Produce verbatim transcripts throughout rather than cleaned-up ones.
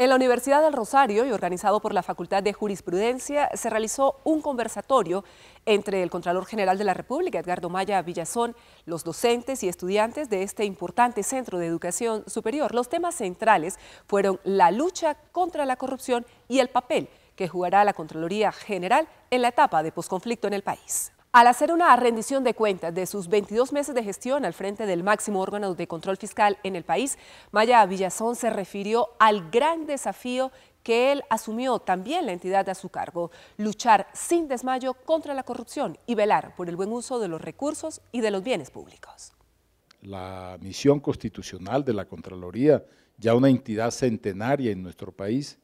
En la Universidad del Rosario y organizado por la Facultad de Jurisprudencia se realizó un conversatorio entre el Contralor General de la República, Edgardo Maya Villazón, los docentes y estudiantes de este importante centro de educación superior. Los temas centrales fueron la lucha contra la corrupción y el papel que jugará la Contraloría General en la etapa de posconflicto en el país. Al hacer una rendición de cuentas de sus veintidós meses de gestión al frente del máximo órgano de control fiscal en el país, Maya Villazón se refirió al gran desafío que él asumió también la entidad a su cargo, luchar sin desmayo contra la corrupción y velar por el buen uso de los recursos y de los bienes públicos. La misión constitucional de la Contraloría, ya una entidad centenaria en nuestro país,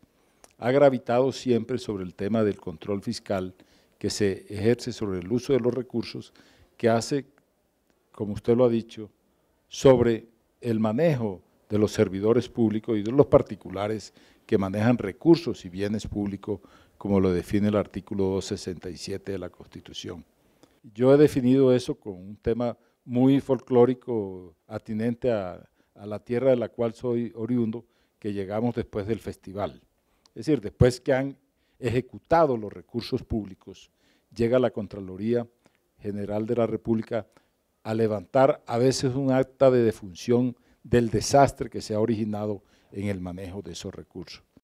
ha gravitado siempre sobre el tema del control fiscal que se ejerce sobre el uso de los recursos, que hace, como usted lo ha dicho, sobre el manejo de los servidores públicos y de los particulares que manejan recursos y bienes públicos, como lo define el artículo doscientos sesenta y siete de la Constitución. Yo he definido eso con un tema muy folclórico, atinente a, a la tierra de la cual soy oriundo, que llegamos después del festival. Es decir, después que han ejecutado los recursos públicos, llega la Contraloría General de la República a levantar a veces un acta de defunción del desastre que se ha originado en el manejo de esos recursos.